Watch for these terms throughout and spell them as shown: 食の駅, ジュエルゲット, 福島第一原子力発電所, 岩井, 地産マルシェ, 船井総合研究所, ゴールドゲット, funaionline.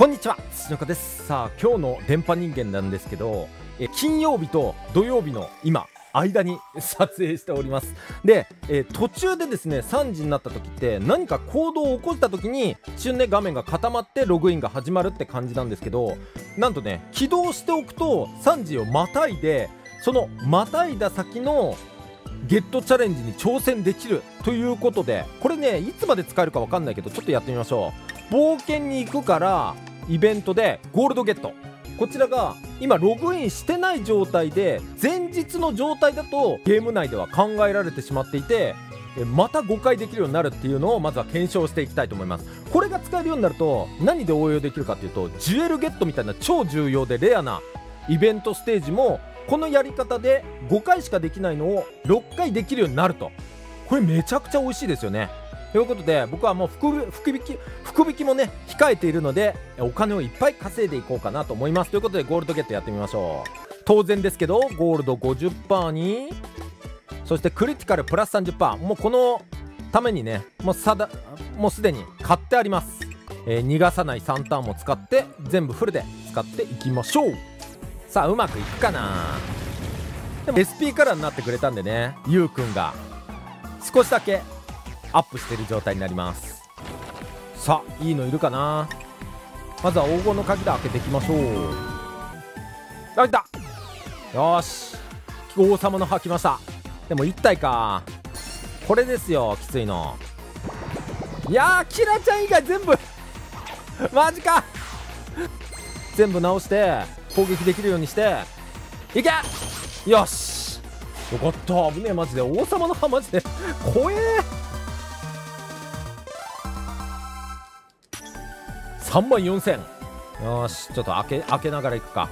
こんにちは、つちのかです。さあ、今日の電波人間なんですけど、金曜日と土曜日の今間に撮影しております。で、途中でですね、3時になった時って何か行動を起こした時に一瞬ね、画面が固まってログインが始まるって感じなんですけど、なんとね、起動しておくと3時をまたいで、そのまたいだ先のゲットチャレンジに挑戦できるということで、これね、いつまで使えるか分かんないけど、ちょっとやってみましょう。冒険に行くからイベントでゴールドゲット、こちらが今ログインしてない状態で、前日の状態だとゲーム内では考えられてしまっていて、また誤解できるようになるっていうのをまずは検証していきたいと思います。これが使えるようになると何で応用できるかっていうと、ジュエルゲットみたいな超重要でレアなイベントステージも、このやり方で5回しかできないのを6回できるようになると、これめちゃくちゃ美味しいですよね。ということで、僕はもう福引きもね、控えているので、お金をいっぱい稼いでいこうかなと思います。ということで、ゴールドゲットやってみましょう。当然ですけど、ゴールド 50% に、そしてクリティカルプラス 30%、 もうこのためにね、もうすでに買ってあります。逃がさない3ターンも使って、全部フルで使っていきましょう。さあ、うまくいくかな。でも SP カラーになってくれたんでね、ゆうくんが少しだけアップしている状態になります。さあ、いいのいるかな。まずは黄金の鍵だ、開けていきましょう。あ、いた。よし、王様の歯来ました。でも1体か、これですよ、きついの。いやー、キラちゃん以外全部マジか。全部直して攻撃できるようにしていけ。よし、よかった。危ねえ、マジで王様の歯マジで怖え。3万4000。よし、ちょっと開けながらいくか。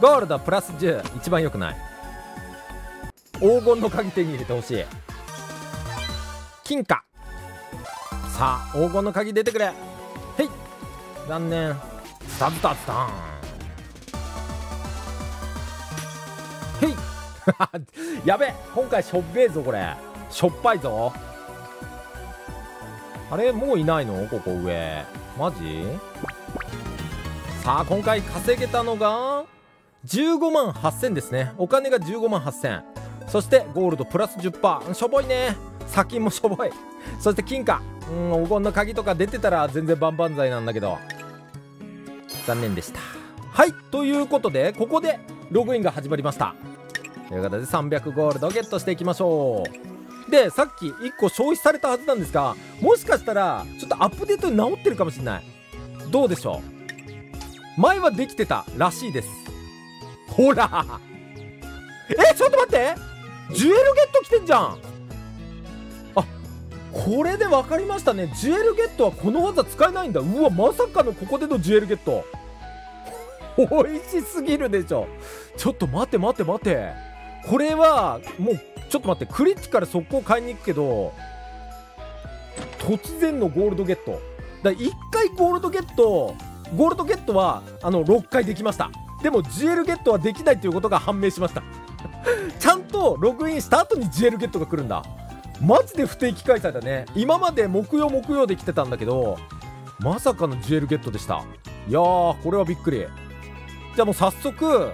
ゴールドプラス10、一番よくない。黄金の鍵手に入れてほしい。金貨。さあ、黄金の鍵出てくれ。はい、残念。スタブタスタン。はいやべえ、今回しょっぺえぞ、これしょっぱいぞ。あれ、もういないの、ここ上。マジ？さあ、今回稼げたのが15万8000ですね。お金が15万8000、そしてゴールドプラス 10%、 しょぼいね。砂金もしょぼい。そして金貨、うん、黄金の鍵とか出てたら全然万々歳なんだけど、残念でした。はい、ということで、ここでログインが始まりましたということで、300ゴールドゲットしていきましょう。で、さっき1個消費されたはずなんですが、もしかしたらちょっとアップデートに直ってるかもしれない。どうでしょう。前はできてたらしいです。ほらちょっと待って、ジュエルゲット来てんじゃん。あ、これで分かりましたね。ジュエルゲットはこの技使えないんだ。うわ、まさかのここでのジュエルゲットおいしすぎるでしょ。ちょっと待て、これはもう、ちょっと待って、クリティカル速攻買いに行くけど、突然のゴールドゲットだ。1回ゴールドゲットは6回できました。でもジュエルゲットはできないということが判明しましたちゃんとログインした後にジュエルゲットが来るんだ。マジで不定期開催だね。今まで木曜で来てたんだけど、まさかのジュエルゲットでした。いやー、これはびっくり。じゃあもう早速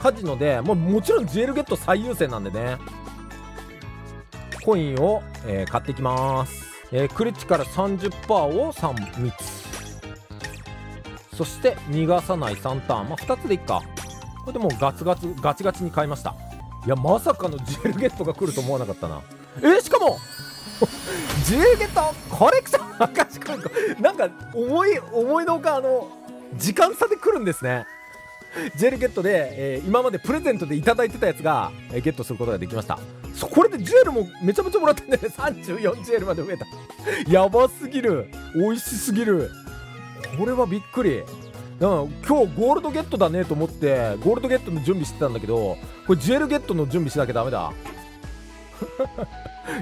カジノで、もちろんジュエルゲット最優先なんでね、コインを、買っていきます。クリティカル 30% を3つ、そして逃がさない3ターン、まあ、2つでいっか。これでもうガチガチに買いました。いや、まさかのジュエルゲットが来ると思わなかったな。しかもジュエルゲットコレクション赤字コレクション、なんか思いのほか時間差で来るんですね。ジュエルゲットで、今までプレゼントでいただいてたやつが、ゲットすることができました。これでジュエルもめちゃめちゃもらったんで、34ジュエルまで増えたやばすぎる、美味しすぎる。これはびっくり。今日ゴールドゲットだねと思ってゴールドゲットの準備してたんだけど、これジュエルゲットの準備しなきゃダメだ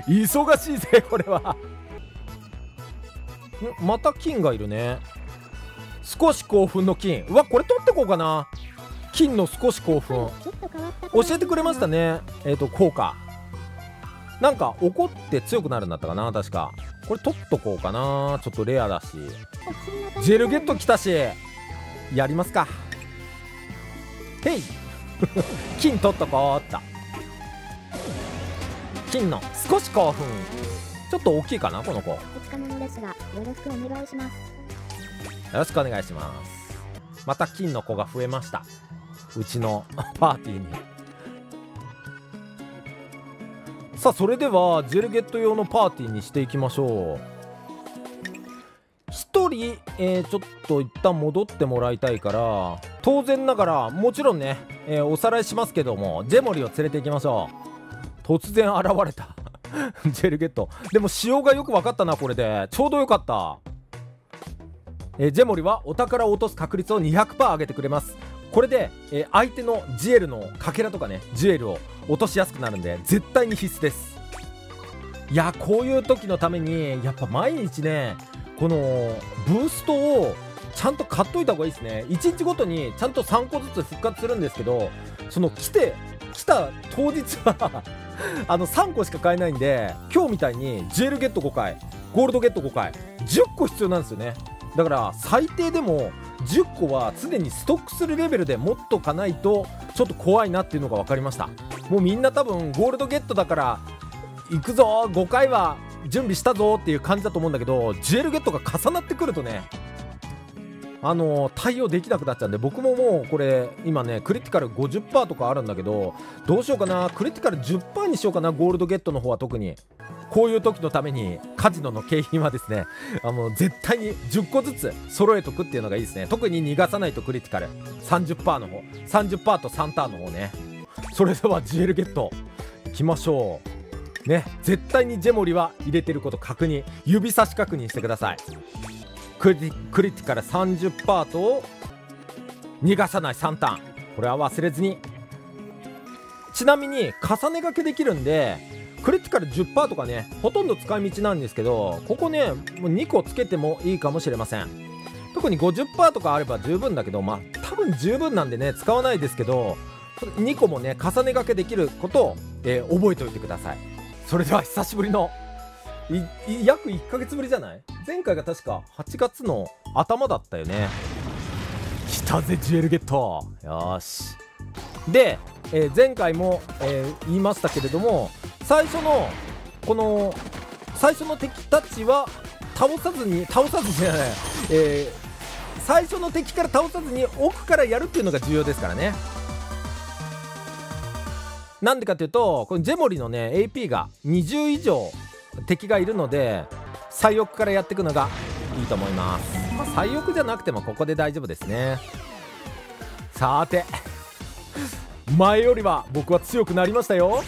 忙しいぜ、これはまた金がいるね。少し興奮の金。うわ、これ取ってこうかな。金の少し興奮教えてくれましたね。効果、なんか怒って強くなるんだったかな、確か。これ取っとこうかな。ちょっとレアだしジェルゲット来たしやりますか。へい金取っとこうっと。金の少し興奮。ちょっと大きいかなこの子。よろしくお願いします。よろしくお願いします。また金の子が増えました、うちのパーティーに。さあそれではジェルゲット用のパーティーにしていきましょう。1人、ちょっと一旦戻ってもらいたいから当然ながらもちろんね、おさらいしますけどもジェモリを連れていきましょう。突然現れたジェルゲット。でも仕様がよく分かったなこれで。ちょうどよかった。ジェモリはお宝を落とす確率を 200% 上げてくれます。これで、相手のジエルのかけらとかねジュエルを落としやすくなるんで絶対に必須です。いやこういう時のためにやっぱ毎日ねこのブーストをちゃんと買っといた方がいいですね。1日ごとにちゃんと3個ずつ復活するんですけど、その来た当日は3個しか買えないんで、今日みたいにジュエルゲット5回ゴールドゲット5回10個必要なんですよね。だから最低でも10個は常にストックするレベルで持っとかないとちょっと怖いなっていうのが分かりました。もうみんな多分ゴールドゲットだから行くぞ5回は準備したぞっていう感じだと思うんだけど、ジュエルゲットが重なってくるとね対応できなくなっちゃうんで、僕ももうこれ今ねクリティカル 50% とかあるんだけどどうしようかな。クリティカル 10% にしようかな。ゴールドゲットの方は特にこういう時のためにカジノの景品はですね絶対に10個ずつ揃えとくっていうのがいいですね。特に逃がさないとクリティカル 30% の方 30% と3ターンの方ね。それではジュエルゲットいきましょうね。絶対にジェモリは入れてること確認、指差し確認してください。クリティカル 30% と逃がさない3ターン、これは忘れずに。ちなみに重ね掛けできるんでクリティカル 10% とかねほとんど使い道なんですけど、ここねもう2個つけてもいいかもしれません。特に 50% とかあれば十分だけど、まあ多分十分なんでね使わないですけど、2個もね重ね掛けできることを、覚えておいてください。それでは久しぶりの約1ヶ月ぶりじゃない？前回が確か8月の頭だったよね。来たぜジュエルゲット。よしで、前回も、言いましたけれどもこの最初の敵たちは倒さずに最初の敵から倒さずに奥からやるっていうのが重要ですからね。なんでかというとこのジェモリのね AP が20以上敵がいるので最奥からやっていくのがいいと思います。まあ、最奥じゃなくてもここで大丈夫ですね。さーて前よりは僕は強くなりましたよ。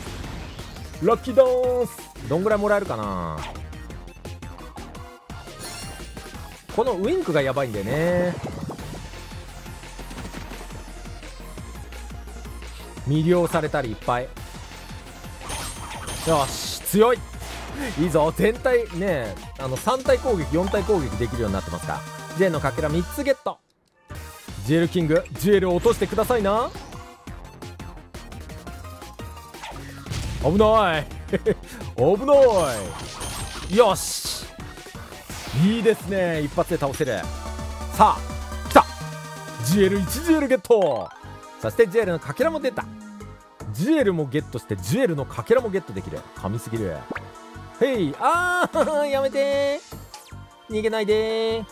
ラッキーダンスどんぐらいもらえるかな。このウインクがやばいんだよね。魅了されたりいっぱい。よし強い、いいぞ。全体ね3体攻撃4体攻撃できるようになってますから。J のかけら3つゲット。ジュエルキングジュエルを落としてくださいな。危ない。危ない。よしいいですね、一発で倒せる。さあ来たジュエル1ジュエルゲット。そしてジュエルのかけらも出た。ジュエルもゲットしてジュエルのかけらもゲットできる。神すぎる。へいあーやめてー逃げないでー。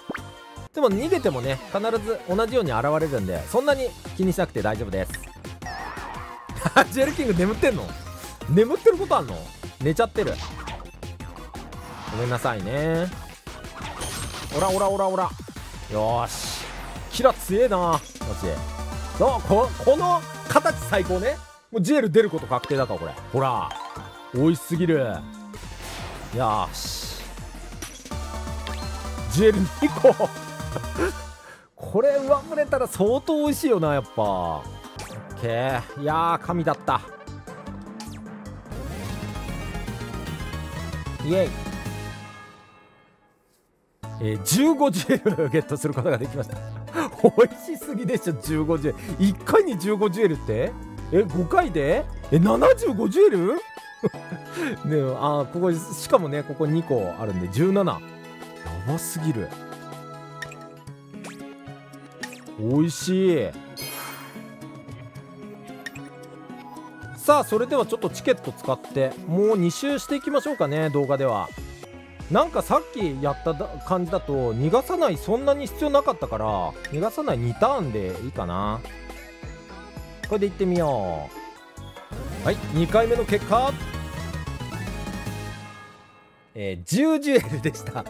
でも逃げてもね必ず同じように現れるんでそんなに気にしなくて大丈夫です。ジュエルキング眠ってんの？眠ってることあんの？寝ちゃってる。ごめんなさいね。おらおらおらおら。よーしキラ強えな。よしこの形最高ね。もうジュエル出ること確定だからこれ。ほら美味しすぎる。よしジュエル2個これ上振れたら相当美味しいよなやっぱ。オッケー。いやー神だった。イエイ、15ジュエルゲットすることができました。美味しすぎでしょ15ジュエル。1回に15ジュエルって5回で75ジュエルでもあ、ここしかもね、ここ2個あるんで17。やばすぎる。おいしい。さあそれではちょっとチケット使ってもう2周していきましょうかね。動画ではなんかさっきやった感じだと逃がさないそんなに必要なかったから、逃がさない2ターンでいいかな。これでいってみよう。はい、2回目の結果10ジュエルでした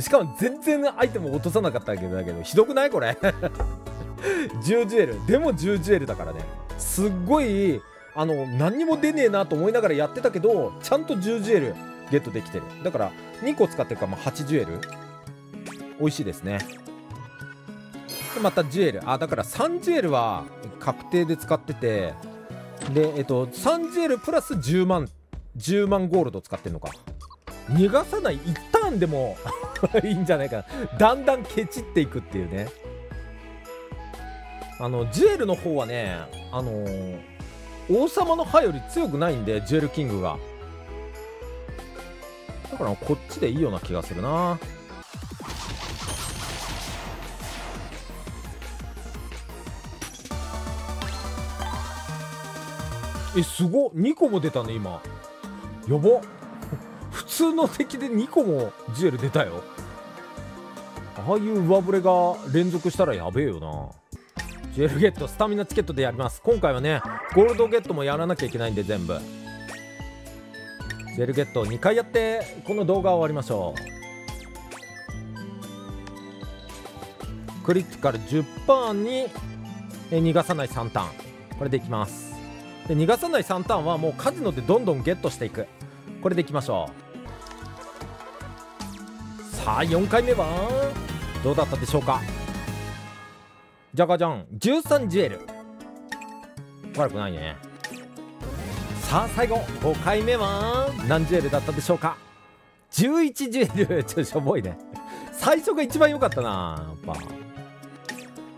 しかも全然アイテム落とさなかったわけだけど、ひどくないこれ10ジュエルでも10ジュエルだからね、すっごい何にも出ねえなと思いながらやってたけど、ちゃんと10ジュエルゲットできてる。だから2個使ってるから、まあ、8ジュエル美味しいですね。でまたジュエル、あだから3ジュエルは確定で使ってて、で3ジュエルプラス10万ゴールド使ってるのか。逃がさない1ターンでもいいんじゃないかな。だんだんケチっていくっていうね。ジュエルの方はね、王様の歯より強くないんで、ジュエルキングが。だからこっちでいいような気がするな。え、すごっ、2個も出たね今。やば普通の敵で2個もジュエル出たよ。ああいう上振れが連続したらやべえよな。ジュエルゲット、スタミナチケットでやります。今回はね、ゴールドゲットもやらなきゃいけないんで、全部ジュエルゲット2回やってこの動画を終わりましょう。クリティカル 10% に逃がさない3ターン、これでいきます。で逃がさない3ターンはもうカジノでどんどんゲットしていく、これでいきましょう。さあ4回目はどうだったでしょうか。じゃがじゃん、13ジュエル、悪くないね。さあ最後5回目は何ジュエルだったでしょうか。11ジュエル、ちょっとしょぼいね最初が一番良かったなやっぱ。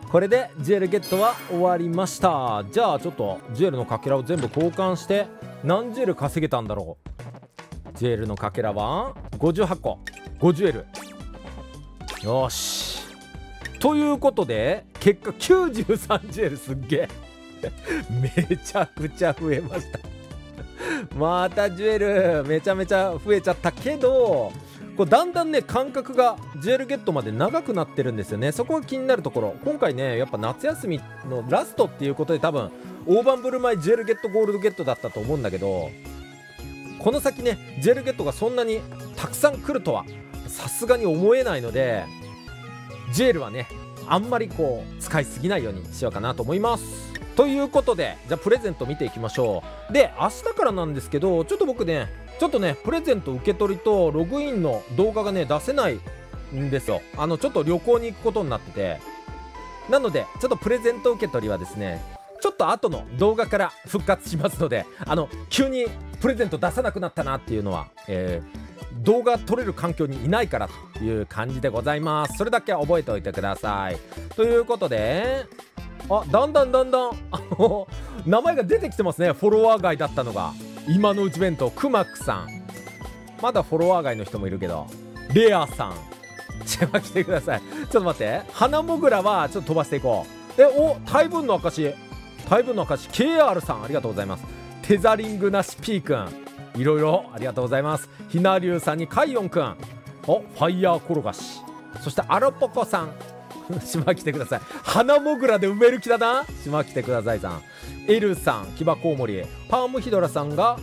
これでジュエルゲットは終わりました。じゃあちょっとジュエルのかけらを全部交換して、何ジュエル稼げたんだろう。ジュエルのかけらは58個、5ジュエル、よし。ということで結果93ジュエル、すっげえめちゃくちゃ増えましたまたジュエルめちゃめちゃ増えちゃったけど、こうだんだんね間隔がジュエルゲットまで長くなってるんですよね。そこが気になるところ。今回ねやっぱ夏休みのラストっていうことで、多分大盤振る舞いジュエルゲットゴールドゲットだったと思うんだけど、この先ねジュエルゲットがそんなにたくさん来るとはさすがに思えないので、ジュエルはねあんまりこう使いすぎないようにしようかなと思います。ということで、じゃあプレゼント見ていきましょう。で明日からなんですけど、ちょっと僕ねプレゼント受け取りとログインの動画がね出せないんですよ。ちょっと旅行に行くことになってて、なのでちょっとプレゼント受け取りはですねちょっと後の動画から復活しますので、急にプレゼント出さなくなったなっていうのは、動画撮れる環境にいないからという感じでございます。それだけ覚えておいてください。ということで、あだんだん名前が出てきてますね。フォロワー外だったのが今のうち弁当、クマックさん、まだフォロワー外の人もいるけど、レアさん、ちま来てください。ちょっと待って、花もぐらはちょっと飛ばしていこう。お、大分の証 KR さん、ありがとうございます。テザリングなし P くん、いろいろありがとうございます。ひなりゅうさんにカイオンくん、おファイヤー転がし、そしてアロポコさん島来てください。花もぐらで埋める気だな、島来てくださいさん。エルさん、キバコウモリ、パームヒドラさんが、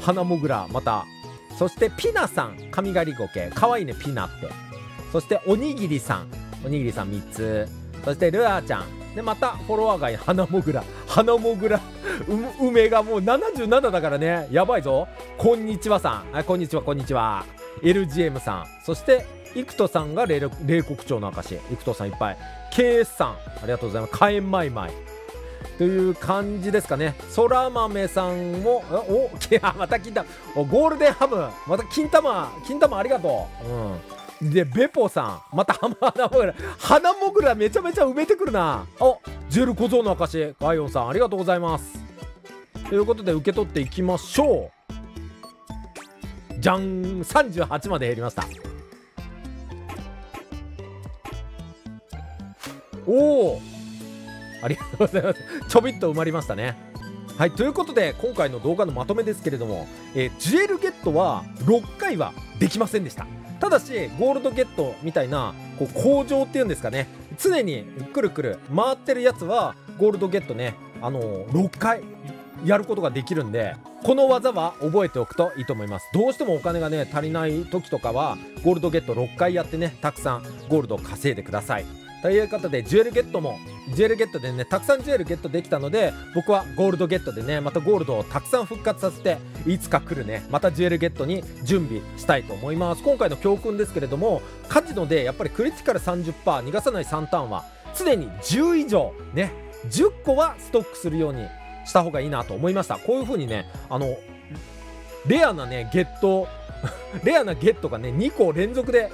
花もぐら、またそしてピナさん、神狩りゴケかわいいねピナって、そしておにぎりさん3つ、そしてルアーちゃんで、またフォロワー外花もぐら梅がもう77だからね、やばいぞ。こんにちはさん、こんにちは LGM さん、そしてイクトさんが冷国鳥の証、イクトさんいっぱい、 KS さん、ありがとうございます。カエンマイマイという感じですかね。そら豆さんもおまた金玉、ゴールデンハム、また金玉ありがとう。うんでベポさん、また花もぐらめちゃめちゃ埋めてくるな。おジュエル小僧の証、ガイオンさん、ありがとうございます。ということで受け取っていきましょう。じゃん、38まで減りました。おお、ありがとうございます。ちょびっと埋まりましたね。はい、ということで今回の動画のまとめですけれども、ジュエルゲットは6回はできませんでした。ただしゴールドゲットみたいなこう工場っていうんですかね、常にくるくる回ってるやつはゴールドゲットね、6回やることができるんで、この技は覚えておくといいと思います。どうしてもお金がね足りない時とかはゴールドゲット6回やってね、たくさんゴールドを稼いでください。ということでジュエルゲットでね、たくさんジュエルゲットできたので、僕はゴールドゲットでね、またゴールドをたくさん復活させて、いつか来るねまたジュエルゲットに準備したいと思います。今回の教訓ですけれども、カジノでやっぱりクリティカル 30% 逃がさない3ターンは常に10以上ね、10個はストックするようにした方がいいなと思いました。こういう風にね、レアなねゲットレアなゲットがね2個連続で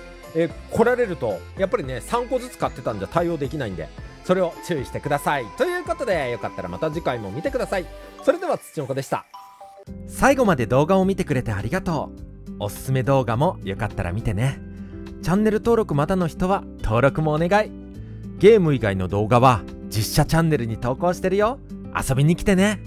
来られると、やっぱりね3個ずつ買ってたんじゃ対応できないんで、それを注意してください。ということでよかったらまた次回も見てください。それでは土の子でした。最後まで動画を見てくれてありがとう。おすすめ動画もよかったら見てね。チャンネル登録まだの人は登録もお願い。ゲーム以外の動画は実写チャンネルに投稿してるよ。遊びに来てね。